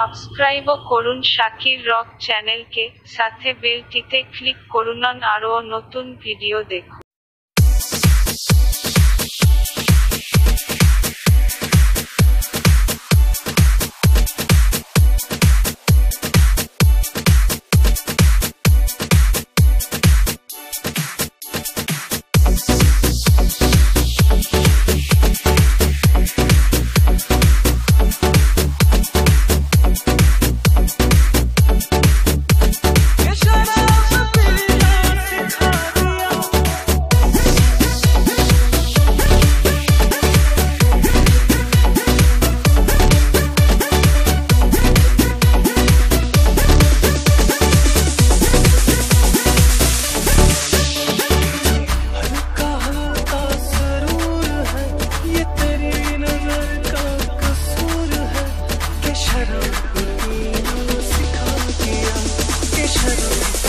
সাবস্ক্রাইবও করুন শাকির রক চ্যানেলকে, সাথে বেলটিতে ক্লিক করুন আরও নতুন ভিডিও দেখুন। Shut up.